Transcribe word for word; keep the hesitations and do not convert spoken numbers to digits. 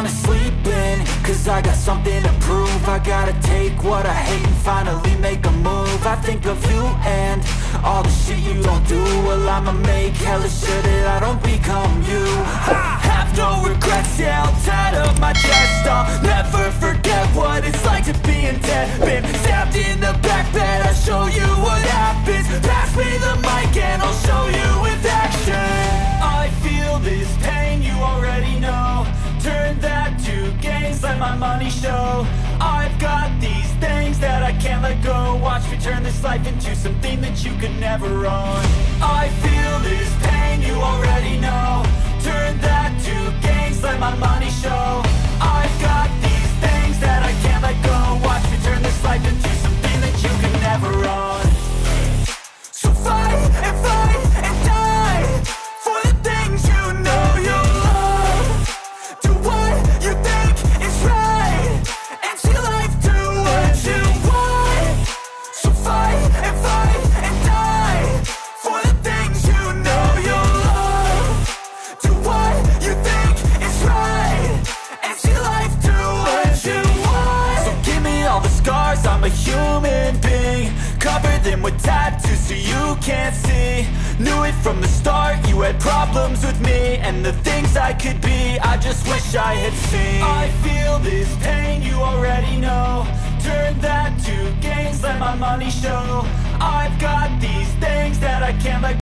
wanna sleep in, cause I got something to prove. I gotta take what I hate and finally make a move. I think of you and all the shit you don't do. Well, I'ma make hella sure that I don't become you. I have no regrets, yeah, I'll tie up my chest. I'll never forget what it's like to be in debt. Been stabbed in the back bed, I'll show you what happens. Pass me the mic and I'll show you with action. I feel this pain, you already know. Turn that to gains, let my money show. I've got these things that I can't let go. Watch me turn this life into something that you could never own. I feel this pain, you already know. Turn that to gains, let my money show. I've got these things that I can't let go. Watch me turn this life into something that you could never own. So fight and fight and die for the things you know you love. Do what you think is right and see life do what you want. So fight and fight and die for the things you know you love. Do what you think is right and see life do what you want. So give me all the scars, I'm a human being. Cover them with tattoos so you can't see. Knew it from the start, you had problems with me and the things I could be, I just wish I had seen. I feel this pain, you already know. Turn that to gains, let my money show. I've got these things that I can't let go.